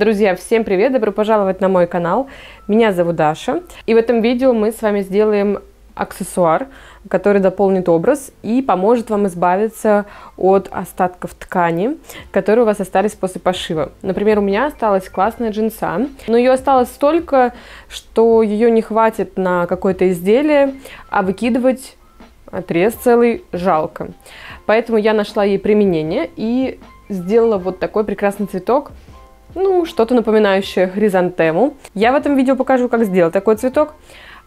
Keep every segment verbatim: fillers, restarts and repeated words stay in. Друзья, всем привет! Добро пожаловать на мой канал. Меня зовут Даша. И в этом видео мы с вами сделаем аксессуар, который дополнит образ и поможет вам избавиться от остатков ткани, которые у вас остались после пошива. Например, у меня осталась классная джинса, но ее осталось столько, что ее не хватит на какое-то изделие, а выкидывать отрез целый жалко. Поэтому я нашла ей применение и сделала вот такой прекрасный цветок, ну, что-то напоминающее хризантему. Я в этом видео покажу, как сделать такой цветок,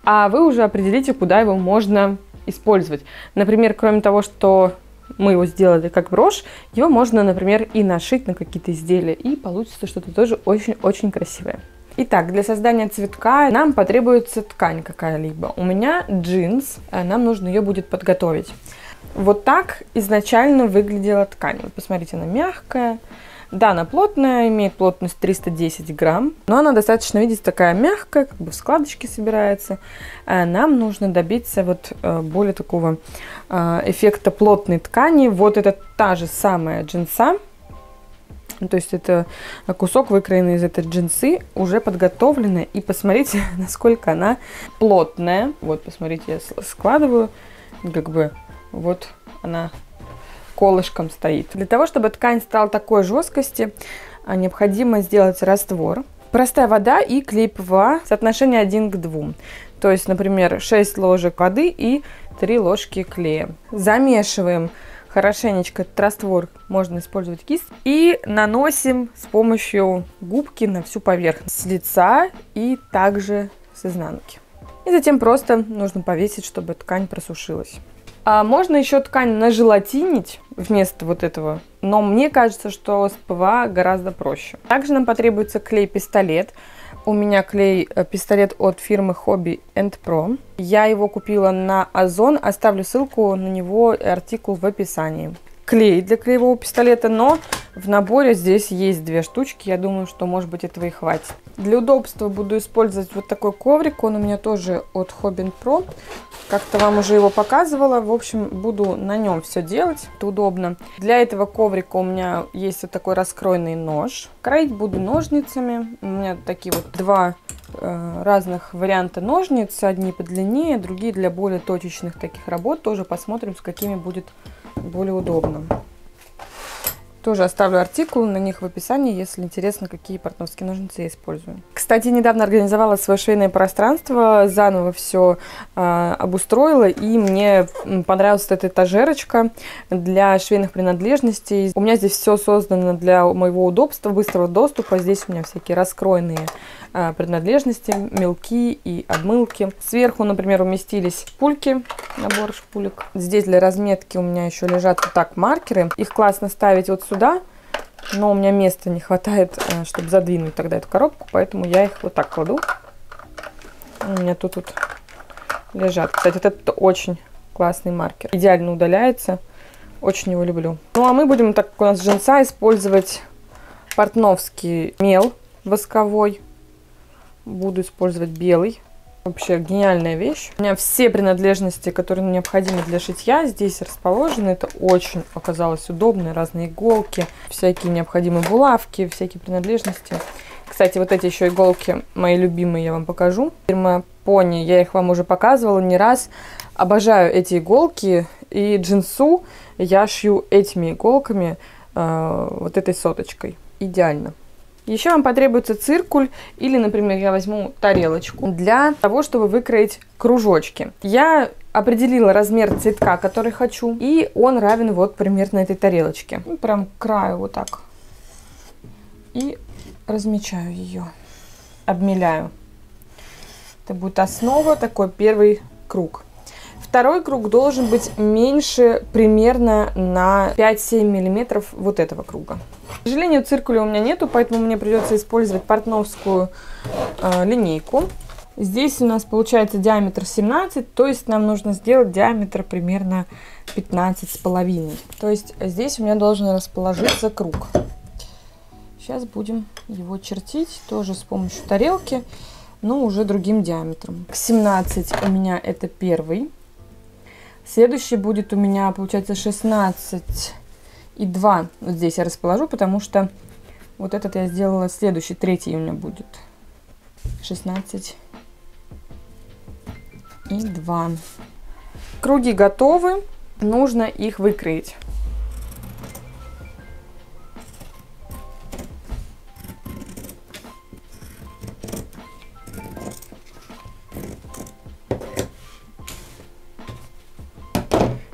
а вы уже определите, куда его можно использовать. Например, кроме того, что мы его сделали как брошь, его можно, например, и нашить на какие-то изделия, и получится что-то тоже очень-очень красивое. Итак, для создания цветка нам потребуется ткань какая-либо. У меня джинс, нам нужно ее будет подготовить. Вот так изначально выглядела ткань. Вот посмотрите, она мягкая. Да, она плотная, имеет плотность триста десять грамм, но она достаточно, видите, такая мягкая, как бы в складочки собирается. Нам нужно добиться вот более такого эффекта плотной ткани. Вот это та же самая джинса, то есть это кусок, выкроенный из этой джинсы, уже подготовленная. И посмотрите, насколько она плотная. Вот, посмотрите, я складываю, как бы вот она колышком стоит. Для того, чтобы ткань стала такой жесткости, необходимо сделать раствор. Простая вода и клей ПВА, соотношение один к двум. То есть, например, шесть ложек воды и три ложки клея. Замешиваем хорошенечко этот раствор, можно использовать кисть. И наносим с помощью губки на всю поверхность. С лица и также с изнанки. И затем просто нужно повесить, чтобы ткань просушилась. А можно еще ткань нажелатинить вместо вот этого, но мне кажется, что с ПВА гораздо проще. Также нам потребуется клей-пистолет. У меня клей-пистолет от фирмы Hobby энд Pro. Я его купила на Озон, оставлю ссылку на него и артикул в описании. Клей для клеевого пистолета, но в наборе здесь есть две штучки, я думаю, что, может быть, этого и хватит. Для удобства буду использовать вот такой коврик, он у меня тоже от Hobby энд Pro. Как-то вам уже его показывала, в общем, буду на нем все делать, это удобно. Для этого коврика у меня есть вот такой раскроенный нож. Кроить буду ножницами, у меня такие вот два э, разных варианта ножниц, одни подлиннее, другие для более точечных таких работ, тоже посмотрим, с какими будет более удобно. Тоже оставлю артикул на них в описании, если интересно, какие портновские ножницы я использую. Кстати, недавно организовала свое швейное пространство, заново все э, обустроила, и мне понравилась эта этажерочка для швейных принадлежностей. У меня здесь все создано для моего удобства, быстрого доступа. Здесь у меня всякие раскроенные э, принадлежности, мелки и обмылки. Сверху, например, уместились шпульки, набор шпулек. Здесь для разметки у меня еще лежат вот так маркеры. Их классно ставить вот сюда. Сюда, но у меня места не хватает, чтобы задвинуть тогда эту коробку, поэтому я их вот так кладу. У меня тут, тут лежат. Кстати, вот этот очень классный маркер. Идеально удаляется. Очень его люблю. Ну, а мы будем, так как у нас джинса, использовать портновский мел восковой. Буду использовать белый. Вообще гениальная вещь. У меня все принадлежности, которые необходимы для шитья, здесь расположены. Это очень оказалось удобно. Разные иголки, всякие необходимые булавки, всякие принадлежности. Кстати, вот эти еще иголки, мои любимые, я вам покажу. Фирма Pony, я их вам уже показывала не раз. Обожаю эти иголки. И джинсу я шью этими иголками, э, вот этой соточкой. Идеально. Еще вам потребуется циркуль или, например, я возьму тарелочку для того, чтобы выкроить кружочки. Я определила размер цветка, который хочу, и он равен вот примерно этой тарелочке. Прям к краю вот так. И размечаю ее, обмеляю. Это будет основа, такой первый круг. Второй круг должен быть меньше примерно на пять-семь миллиметров вот этого круга. К сожалению, циркуля у меня нету, поэтому мне придется использовать портновскую э, линейку. Здесь у нас получается диаметр семнадцать, то есть нам нужно сделать диаметр примерно пятнадцать с половиной. То есть здесь у меня должен расположиться круг. Сейчас будем его чертить тоже с помощью тарелки, но уже другим диаметром. семнадцать у меня это первый. Следующий будет у меня, получается, шестнадцать и два. Вот здесь я расположу, потому что Вот этот я сделала следующий, третий у меня будет. шестнадцать и два. Круги готовы, нужно их выкроить.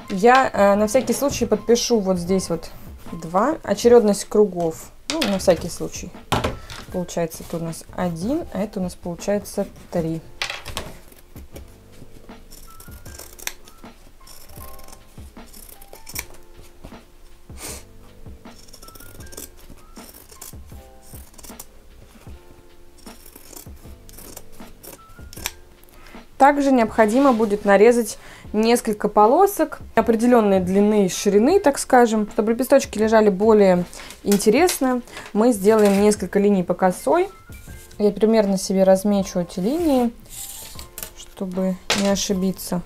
Я э, на всякий случай подпишу вот здесь вот два, очередность кругов, ну, на всякий случай. Получается, это у нас один, а это у нас получается три. Также необходимо будет нарезать несколько полосок определенной длины и ширины, так скажем. Чтобы лепесточки лежали более интересно, мы сделаем несколько линий по косой. Я примерно себе размечу эти линии, чтобы не ошибиться.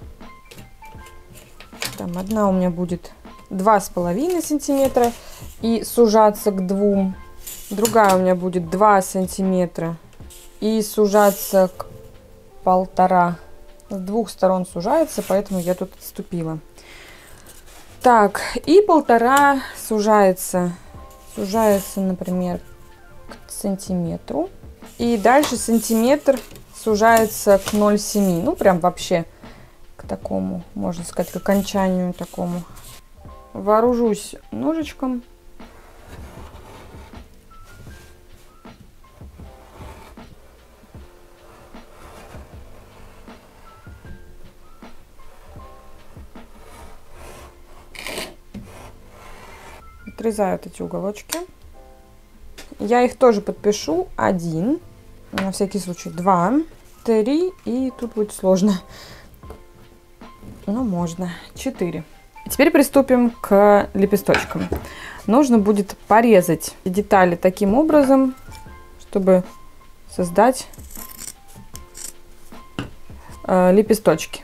Там одна у меня будет два с половиной сантиметра и сужаться к двум. Другая у меня будет два сантиметра и сужаться к полтора. С двух сторон сужается, поэтому я тут отступила. Так, и полтора сужается. Сужается, например, к сантиметру. И дальше сантиметр сужается к ноль целых семи десятых. Ну, прям вообще к такому, можно сказать, к окончанию такому. Вооружусь ножичком. Отрезаю эти уголочки. Я их тоже подпишу. Один, на всякий случай два, три, и тут будет сложно. Но можно. Четыре. Теперь приступим к лепесточкам. Нужно будет порезать детали таким образом, чтобы создать э, лепесточки.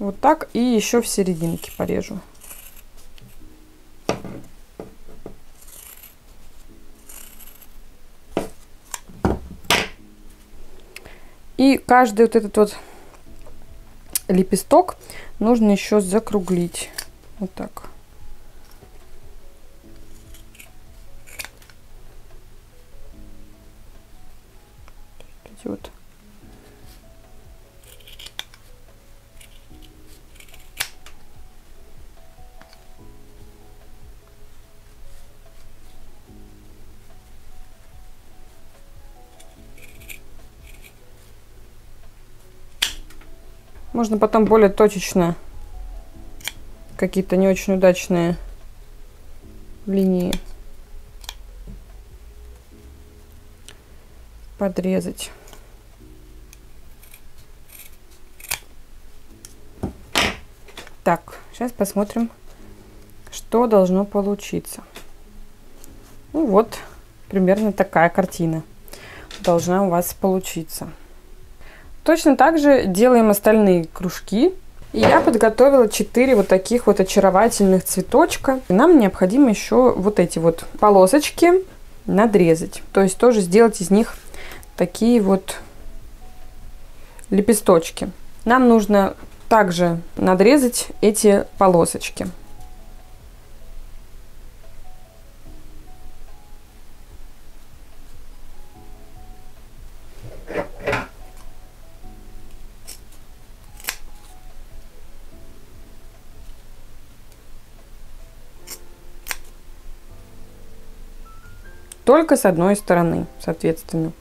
Вот так, и еще в серединке порежу. И каждый вот этот вот лепесток нужно еще закруглить. Вот так. Эти вот. Можно потом более точечно какие-то не очень удачные линии подрезать. Так, сейчас посмотрим, что должно получиться. Ну вот, примерно такая картина должна у вас получиться. Точно так же делаем остальные кружки. И я подготовила четыре вот таких вот очаровательных цветочка. Нам необходимо еще вот эти вот полосочки надрезать. То есть тоже сделать из них такие вот лепесточки. Нам нужно также надрезать эти полосочки. Только с одной стороны, соответственно.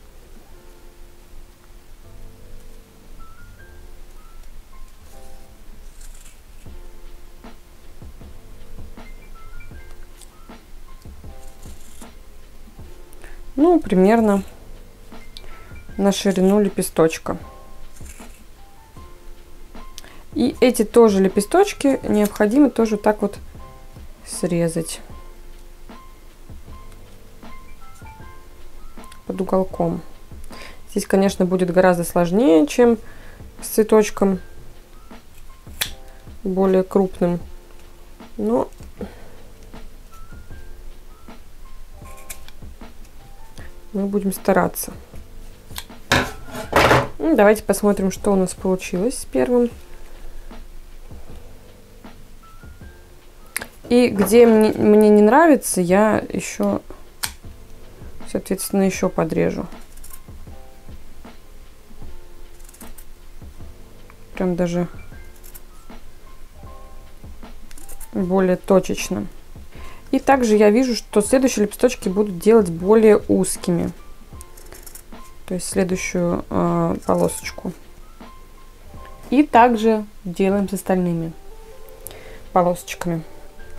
Ну, примерно на ширину лепесточка. И эти тоже лепесточки необходимо тоже так вот срезать под уголком. Здесь, конечно, будет гораздо сложнее, чем с цветочком более крупным, но мы будем стараться. Давайте посмотрим, что у нас получилось с первым. И где мне, мне не нравится, я еще, соответственно, еще подрежу. Прям даже более точечно. И также я вижу, что следующие лепесточки будут делать более узкими. То есть следующую э, полосочку. И также делаем с остальными полосочками.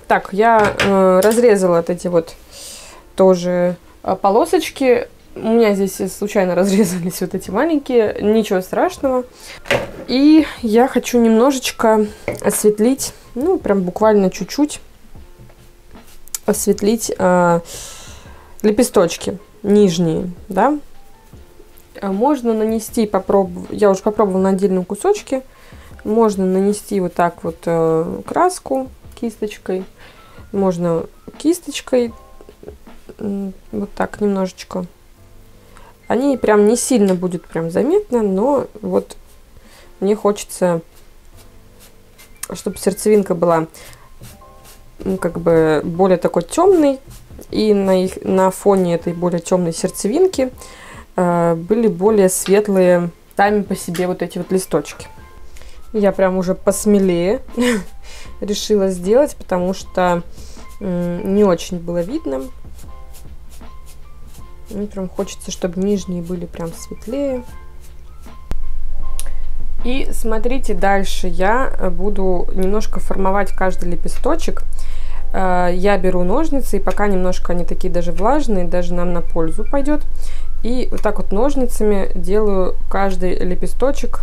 Так, я э, разрезала вот эти вот тоже э, полосочки. У меня здесь случайно разрезались вот эти маленькие. Ничего страшного. И я хочу немножечко осветлить, ну, прям буквально чуть-чуть осветлить э, лепесточки нижние, да. Можно нанести, попробовать, я уже попробовала на отдельном кусочке, можно нанести вот так вот э, краску кисточкой, можно кисточкой, э, вот так немножечко. Они прям не сильно будет прям заметно, но вот мне хочется, чтобы сердцевинка была как бы более такой темной, и на, их, на фоне этой более темной сердцевинки были более светлые сами по себе вот эти вот листочки. Я прям уже посмелее решила сделать, потому что не очень было видно. Мне прям хочется, чтобы нижние были прям светлее. И смотрите, дальше я буду немножко формовать каждый лепесточек. Я беру ножницы, и пока немножко они такие даже влажные, даже нам на пользу пойдет. И вот так вот ножницами делаю каждый лепесточек,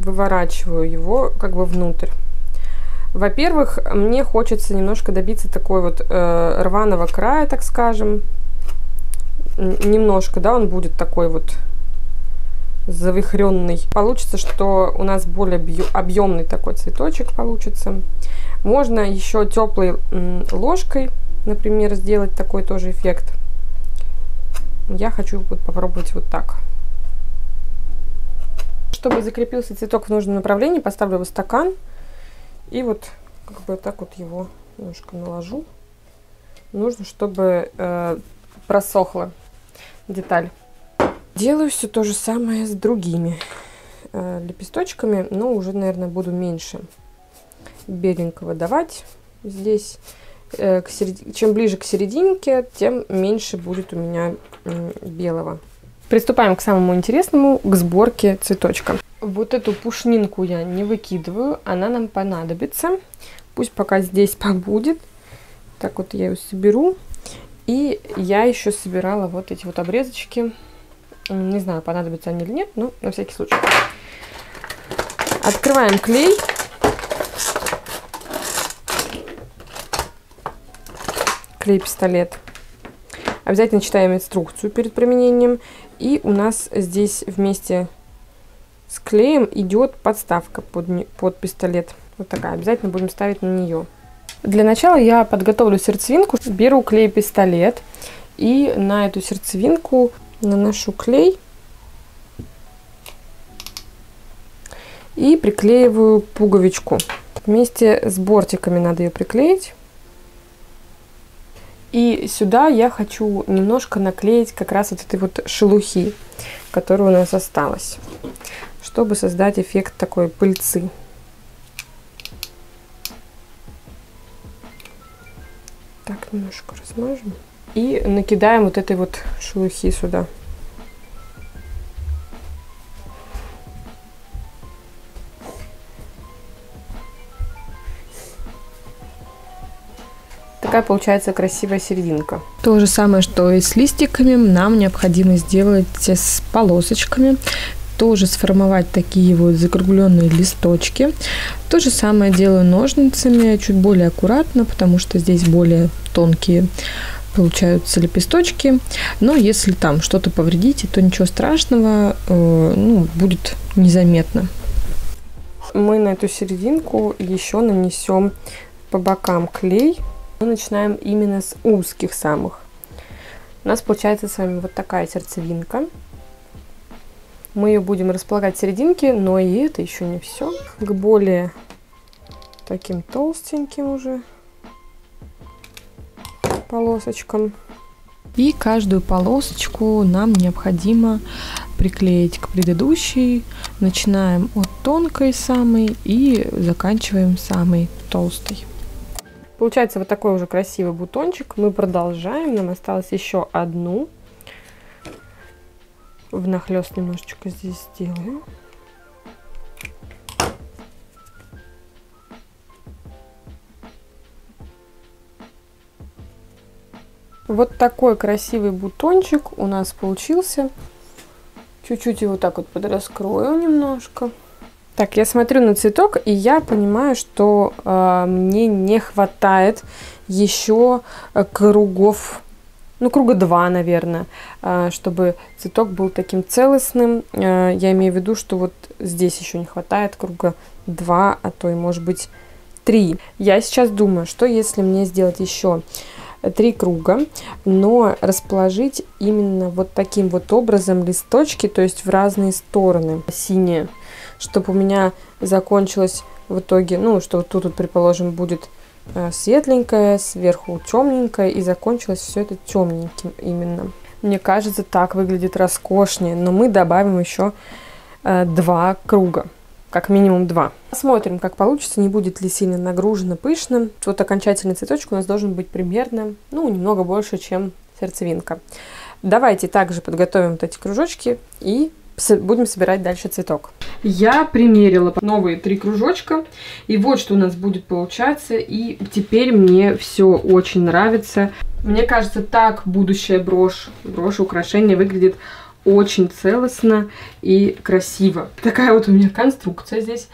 выворачиваю его как бы внутрь. Во-первых, мне хочется немножко добиться такой вот э, рваного края, так скажем. Немножко, да, он будет такой вот завихренный. Получится, что у нас более объемный такой цветочек получится. Можно еще теплой ложкой, например, сделать такой тоже эффект. Я хочу вот попробовать вот так. Чтобы закрепился цветок в нужном направлении, поставлю его в стакан. И вот как бы так вот его немножко наложу. Нужно, чтобы э, просохла деталь. Делаю все то же самое с другими э, лепесточками, но уже, наверное, буду меньше беленького давать здесь. К серед... Чем ближе к серединке, тем меньше будет у меня белого. Приступаем к самому интересному, к сборке цветочка. Вот эту пушнинку я не выкидываю, она нам понадобится. Пусть пока здесь побудет. Так вот я ее соберу. И я еще собирала вот эти вот обрезочки. Не знаю, понадобятся они или нет, но на всякий случай. Открываем клей. Клей-пистолет. Обязательно читаем инструкцию перед применением. И у нас здесь вместе с клеем идет подставка под, под пистолет. Вот такая. Обязательно будем ставить на нее. Для начала я подготовлю сердцевинку. Беру клей-пистолет и на эту сердцевинку наношу клей. И приклеиваю пуговичку. Вместе с бортиками надо ее приклеить. И сюда я хочу немножко наклеить как раз вот этой вот шелухи, которая у нас осталась, чтобы создать эффект такой пыльцы. Так, немножко размажем. И накидаем вот этой вот шелухи сюда. Получается красивая серединка. То же самое, что и с листиками, нам необходимо сделать с полосочками. тоже сформовать такие вот закругленные листочки. То же самое делаю ножницами, чуть более аккуратно, потому что здесь более тонкие получаются лепесточки. Но если там что-то повредите, то ничего страшного, ну, будет незаметно. Мы на эту серединку еще нанесем по бокам клей. Мы начинаем именно с узких самых. У нас получается с вами вот такая сердцевинка. Мы ее будем располагать в серединке, но и это еще не все. К более таким толстеньким уже полосочкам. И каждую полосочку нам необходимо приклеить к предыдущей. Начинаем от тонкой самой и заканчиваем самой толстой. Получается вот такой уже красивый бутончик. Мы продолжаем. Нам осталось еще одну. Внахлёст немножечко здесь сделаю. Вот такой красивый бутончик у нас получился. Чуть-чуть его так вот подраскрою немножко. Так, я смотрю на цветок, и я понимаю, что э, мне не хватает еще кругов, ну, круга два, наверное, э, чтобы цветок был таким целостным. Э, я имею в виду, что вот здесь еще не хватает круга два, а то и, может быть, три. Я сейчас думаю, что если мне сделать еще три круга, но расположить именно вот таким вот образом листочки, то есть в разные стороны, синие, чтобы у меня закончилось в итоге, ну, что вот тут, вот, предположим, будет светленькое, сверху темненькое, и закончилось все это темненьким именно. Мне кажется, так выглядит роскошнее, но мы добавим еще два круга. Как минимум два. Посмотрим, как получится, не будет ли сильно нагружено, пышно. Вот окончательный цветочек у нас должен быть примерно, ну, немного больше, чем сердцевинка. Давайте также подготовим вот эти кружочки и будем собирать дальше цветок. Я примерила новые три кружочка, и вот что у нас будет получаться, и теперь мне все очень нравится. Мне кажется, так будущая брошь, брошь, украшение выглядит очень целостно и красиво. Такая вот у меня конструкция здесь.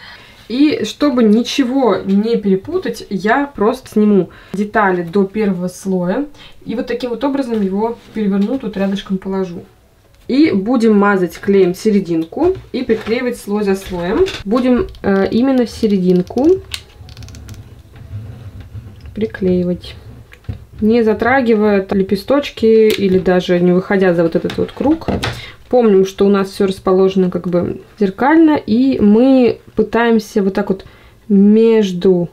И чтобы ничего не перепутать, я просто сниму детали до первого слоя и вот таким вот образом его переверну, тут рядышком положу. И будем мазать клеем серединку и приклеивать слой за слоем. Будем э, именно в серединку приклеивать, не затрагивая лепесточки или даже не выходя за вот этот вот круг. Помним, что у нас все расположено как бы зеркально, и мы пытаемся вот так вот между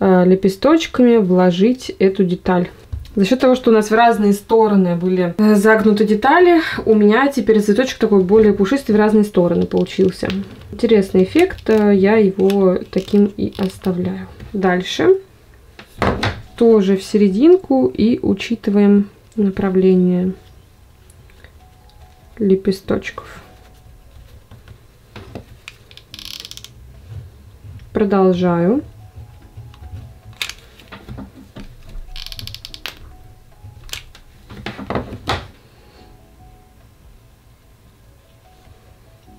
э, лепесточками вложить эту деталь. За счет того, что у нас в разные стороны были загнуты детали, у меня теперь цветочек такой более пушистый в разные стороны получился. Интересный эффект, я его таким и оставляю. Дальше тоже в серединку и учитываем направление лепесточков. Продолжаю.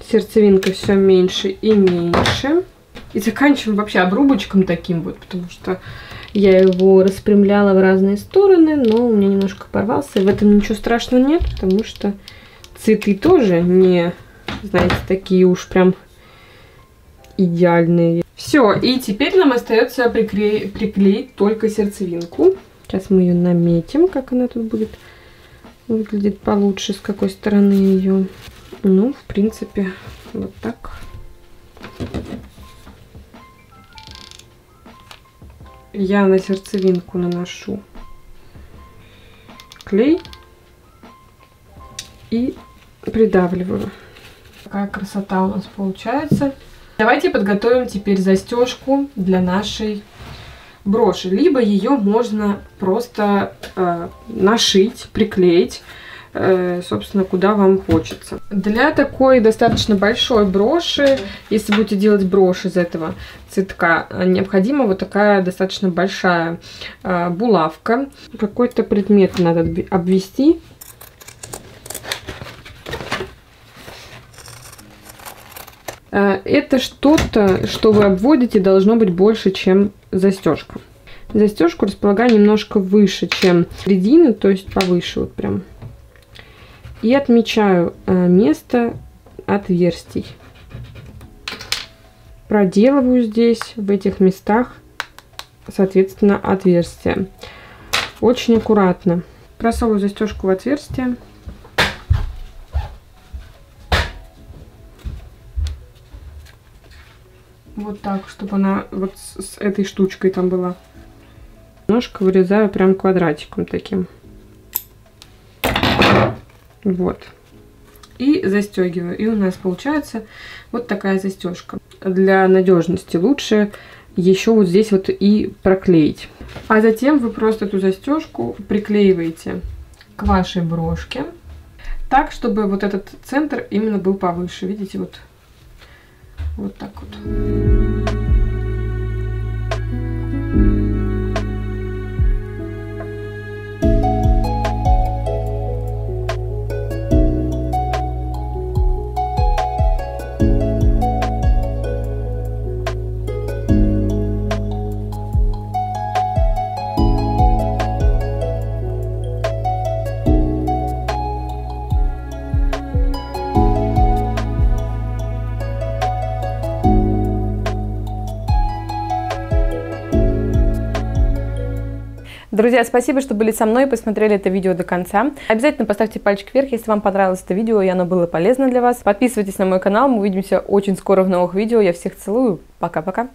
Сердцевинка все меньше и меньше. И заканчиваем вообще обрубочком таким вот, потому что я его распрямляла в разные стороны, но у меня немножко порвался. В этом ничего страшного нет, потому что цветы тоже не, знаете, такие уж прям идеальные. Все, и теперь нам остается прикле... приклеить только сердцевинку. Сейчас мы ее наметим, как она тут будет выглядит получше, с какой стороны ее. Ну, в принципе, вот так. Я на сердцевинку наношу клей и придавливаю. Какая красота у нас получается. Давайте подготовим теперь застежку для нашей броши. Либо ее можно просто э, нашить, приклеить, э, собственно, куда вам хочется. Для такой достаточно большой броши, если будете делать брошь из этого цветка, необходима вот такая достаточно большая э, булавка. Какой-то предмет надо обвести. Это что-то, что вы обводите, должно быть больше, чем застежка. Застежку располагаю немножко выше, чем середина, то есть повыше вот прям. И отмечаю место отверстий. Проделываю здесь, в этих местах, соответственно, отверстия. Очень аккуратно. Просовываю застежку в отверстие. Вот так, чтобы она вот с этой штучкой там была. Немножко вырезаю прям квадратиком таким. Вот. И застегиваю. И у нас получается вот такая застежка. Для надежности лучше еще вот здесь вот и проклеить. А затем вы просто эту застежку приклеиваете к вашей брошке. Так, чтобы вот этот центр именно был повыше. Видите, вот. Вот так вот. Друзья, спасибо, что были со мной и посмотрели это видео до конца. Обязательно поставьте пальчик вверх, если вам понравилось это видео и оно было полезно для вас. Подписывайтесь на мой канал, мы увидимся очень скоро в новых видео. Я всех целую, пока-пока.